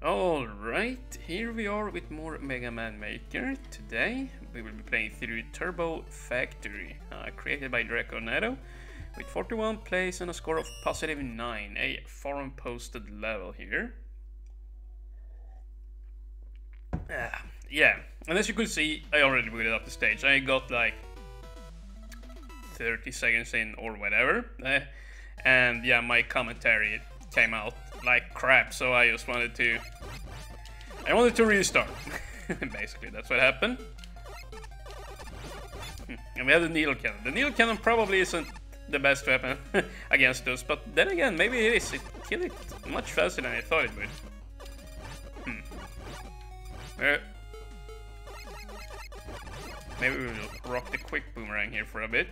Alright, here we are with more Mega Man Maker. Today we will be playing through Turbo Factory, created by Draconetto, with 41 plays and a score of positive 9, a foreign posted level here. Yeah, and as you could see, I already booted up the stage. I got like 30 seconds in or whatever, and yeah, my commentary came out like crap, so I just wanted to restart. Basically that's what happened. And we have the needle cannon. The needle cannon probably isn't the best weapon against those, but then again maybe it is. It killed it much faster than I thought it would. Maybe we will rock the quick boomerang here for a bit.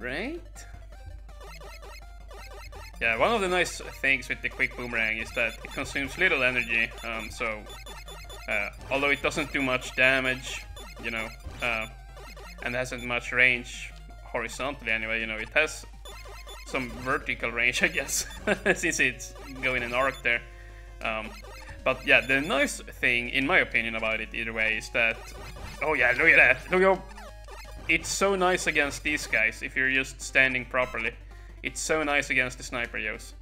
Right. Yeah, one of the nice things with the quick boomerang is that it consumes little energy, so although it doesn't do much damage, you know, and hasn't much range horizontally anyway, you know, it has some vertical range, I guess, since it's going an arc there. But yeah, the nice thing, in my opinion, about it either way is that, oh yeah, look at that, look how. It's so nice against these guys if you're just standing properly. It's so nice against the sniper yos.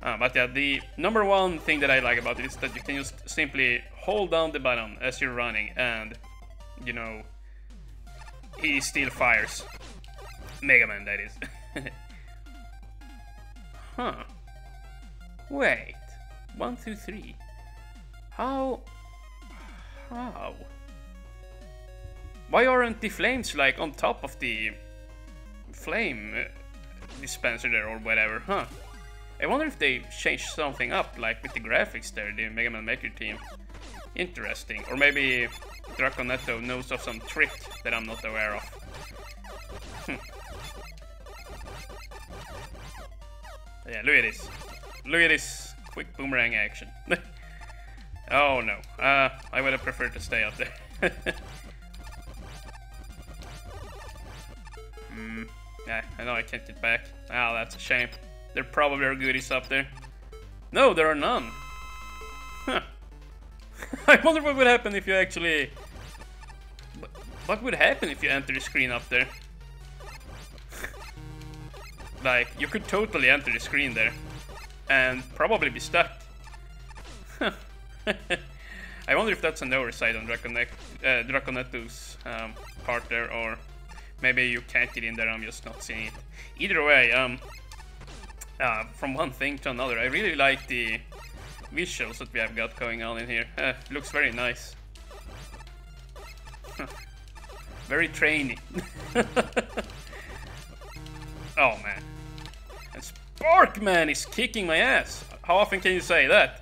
But yeah, the number one thing that I like about it is that you can just simply hold down the button as you're running and, you know, he still fires. Mega Man, that is. Huh. Wait. 1, 2, 3. How? Why aren't the flames like on top of the flame dispenser there or whatever, huh? I wonder if they changed something up, like with the graphics there, the Mega Man Maker team. Interesting. Or maybe Draconetto knows of some trick that I'm not aware of. Yeah, look at this. Look at this quick boomerang action. Oh no. I would have preferred to stay up there. Yeah, I know I can't get back. Ah, that's a shame. There probably are goodies up there. No, there are none. Huh. I wonder what would happen if you actually... What would happen if you enter the screen up there? Like, you could totally enter the screen there. And probably be stuck. I wonder if that's an oversight on Draconetto's part there, or... Maybe you can't get in there, I'm just not seeing it. Either way, from one thing to another, I really like the visuals that we have got going on in here. Looks very nice. Very trainy. Oh man. And Sparkman is kicking my ass! How often can you say that?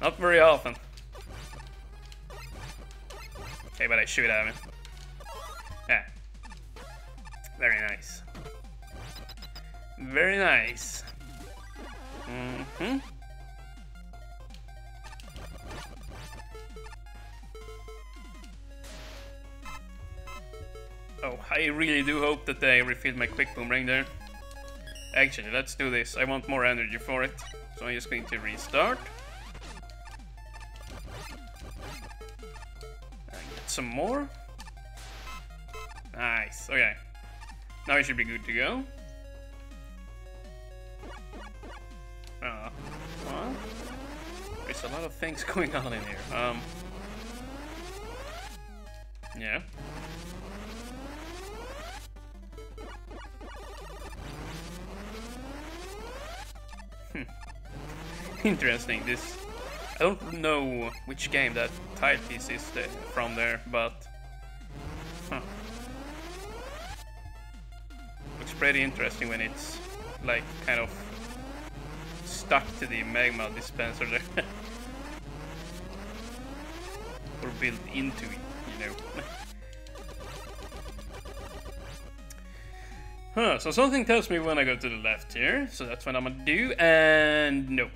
Not very often. Okay, but I shoot at him. Yeah. Very nice. Very nice. Oh, I really do hope that I refilled my quick boomerang there. Actually, let's do this. I want more energy for it. So I'm just going to restart. And get some more. Nice, okay. Now we should be good to go. Well, there's a lot of things going on in here. Yeah. Interesting, this... I don't know which game that tile piece is from there, but... Huh. Pretty interesting when it's like kind of stuck to the magma dispenser there. Or built into it, you know. Huh, so something tells me when I go to the left here, so that's what I'm gonna do, and no.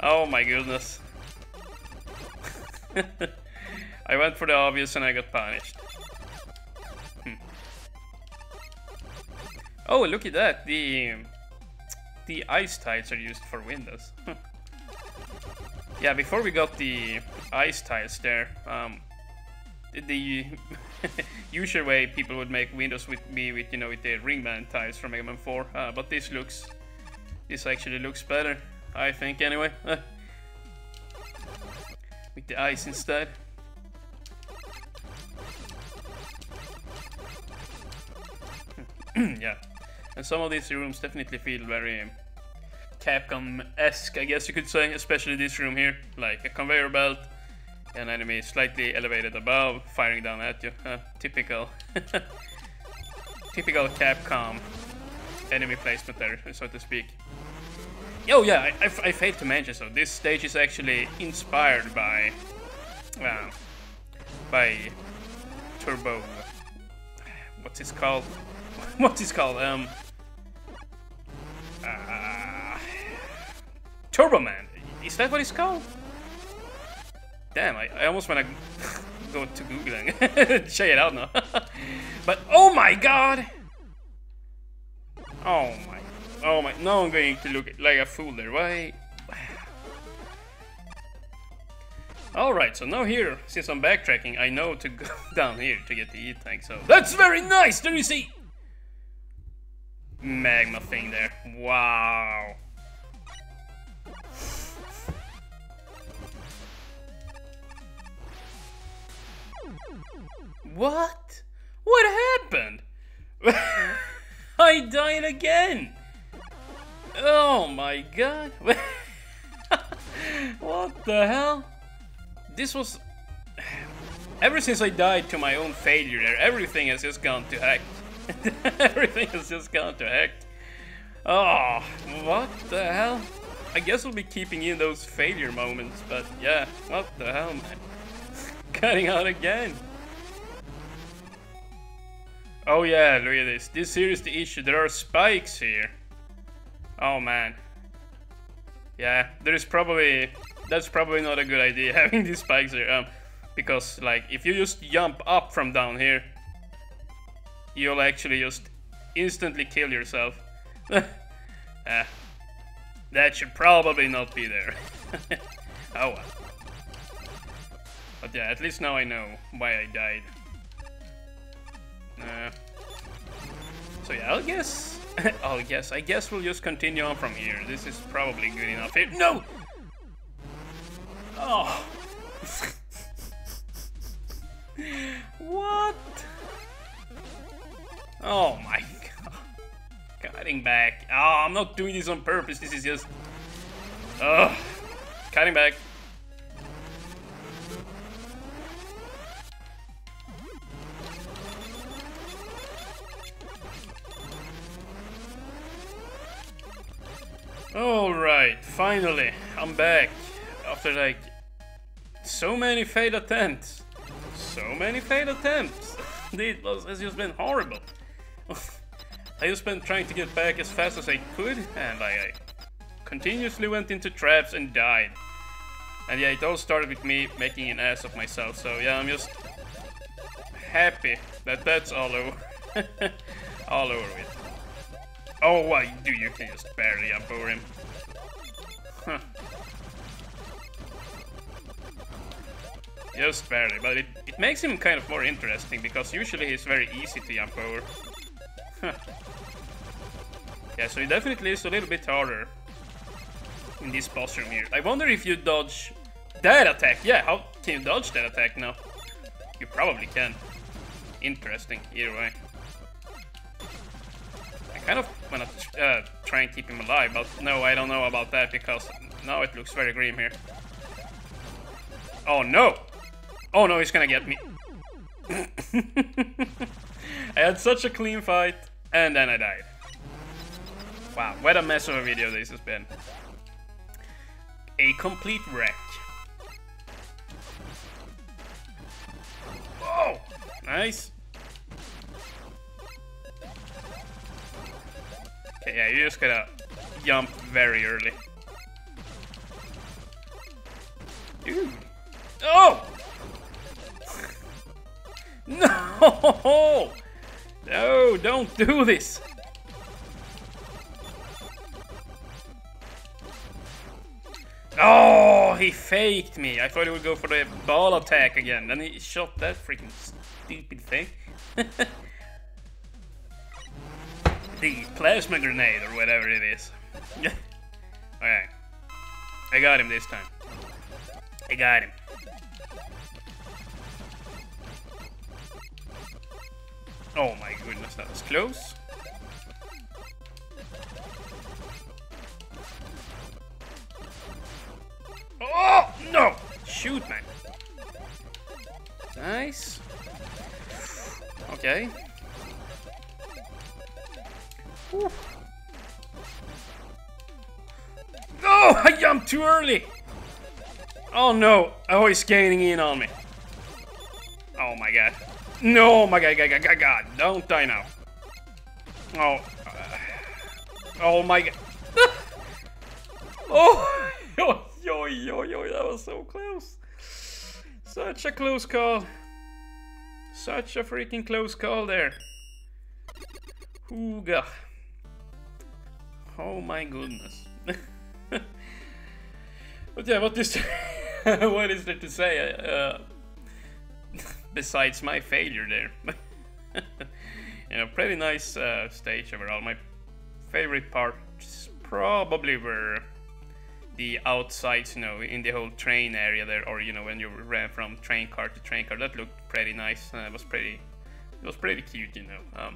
Oh my goodness. I went for the obvious and I got punished. Oh, look at that. The ice tiles are used for windows. Yeah, before we got the ice tiles there, the usual way people would make windows with me with, you know, with the Ringman tiles from Mega Man 4, but this actually looks better, I think, anyway. With the ice instead. Yeah, and some of these rooms definitely feel very Capcom-esque, I guess you could say, especially this room here, like a conveyor belt, an enemy slightly elevated above, firing down at you. Typical Capcom enemy placement there, so to speak. Oh yeah, I failed to mention, so this stage is actually inspired by Turbo... what's it called? What's it called? Turbo Man! Is that what it's called? Damn, I almost wanna go to Google and check it out now. But oh my god! Oh my, now I'm going to look like a fool there, why? Alright, so now here, since I'm backtracking, I know to go down here to get the E-Tank, so... That's very nice! Don't you see? Magma thing there. Wow. What? What happened? I died again. Oh my god. What the hell? This was... Ever since I died to my own failure there, everything has just gone to heck. Everything has just gone to heck. Oh, what the hell? I guess we'll be keeping in those failure moments, but yeah, what the hell, man? Cutting out again. Oh yeah, look at this. This here is the issue. There are spikes here. Oh man. Yeah, there is probably... That's probably not a good idea, having these spikes here. Because, like, if you just jump up from down here, you'll actually just instantly kill yourself. That should probably not be there. Oh well. But yeah, at least now I know why I died. So yeah, I guess we'll just continue on from here. This is probably good enough here. No! Oh! What? Oh my god. Cutting back. Oh, I'm not doing this on purpose. This is just... Ugh. Cutting back. Alright, finally. I'm back. After like... So many failed attempts. So many failed attempts. It's just been horrible. I just been trying to get back as fast as I could, and I continuously went into traps and died. And yeah, it all started with me making an ass of myself, so yeah, I'm just happy that that's all over. All over with. Oh, why do you can just barely jump over him. Huh. Just barely, but it makes him kind of more interesting, because usually he's very easy to jump over. Huh. Yeah, so it definitely is a little bit harder in this boss room here. I wonder if you dodge that attack. Yeah, how can you dodge that attack now? You probably can. Interesting, either way. I kind of wanna try and keep him alive, but no, I don't know about that, because now it looks very grim here. Oh no! Oh no, he's gonna get me. I had such a clean fight, and then I died. Wow, what a mess of a video this has been. A complete wreck. Whoa! Nice. Okay, yeah, you just gotta jump very early. Dude. Oh! No! No, don't do this! Oh, he faked me. I thought he would go for the ball attack again. Then he shot that freaking stupid thing. The plasma grenade or whatever it is. Okay. I got him this time. I got him. Oh my goodness, that was close. Oh, no! Shoot, man. Nice. Okay. Woo. No, I jumped too early. Oh, no. Oh, he's skating in on me. Oh, my God. No, my God, God. Don't die now. Oh. Oh, my God. Oh, yo, that was so close. Such a close call. Such a freaking close call there. Ooga. Oh my goodness. But yeah, what is there to say besides my failure there? You know, pretty nice stage overall. My favorite parts probably were the outside, you know, in the whole train area there, or you know, when you ran from train car to train car. That looked pretty nice. It was pretty cute, you know.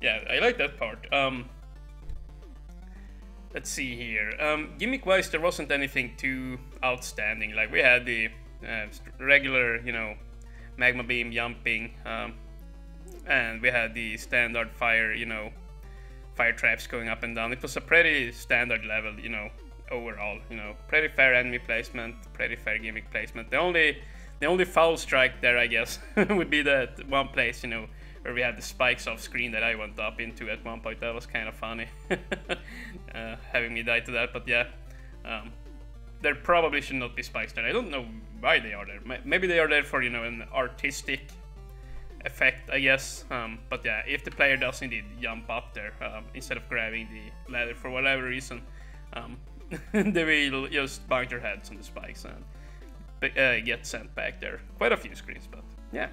Yeah, I like that part. Let's see here. Gimmick-wise, there wasn't anything too outstanding. Like, we had the regular, you know, magma beam jumping, and we had the standard fire, you know, fire traps going up and down. It was a pretty standard level, you know, overall. You know, pretty fair enemy placement, pretty fair gimmick placement. The only foul strike there, I guess, would be that one place, you know, where we had the spikes off screen that I went up into at one point. That was kind of funny, having me die to that. But yeah, there probably should not be spikes there. I don't know why they are there. Maybe they are there for, you know, an artistic effect, I guess. But yeah, if the player does indeed jump up there, instead of grabbing the ladder for whatever reason, they will just bang their heads on the spikes and get sent back there. Quite a few screens, but yeah.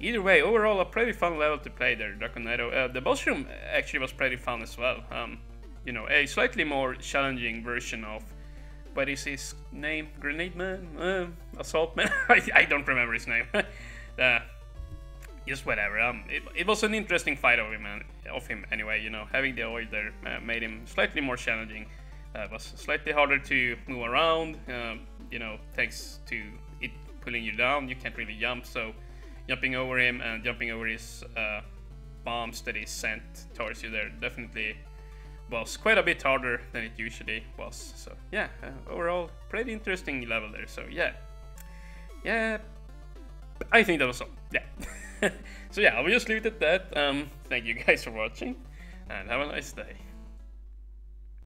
Either way, overall a pretty fun level to play there, Draconetto. The boss room actually was pretty fun as well. You know, a slightly more challenging version of, what is his name? Grenade Man? Assault Man? I don't remember his name. Just whatever. It was an interesting fight of him anyway, you know. Having the oil there made him slightly more challenging. It was slightly harder to move around, you know, thanks to it pulling you down. You can't really jump, so jumping over him and jumping over his bombs that he sent towards you there definitely was quite a bit harder than it usually was. So yeah, overall pretty interesting level there. So yeah, I think that was all. Yeah. So yeah, I will just leave it at that. Thank you guys for watching and have a nice day.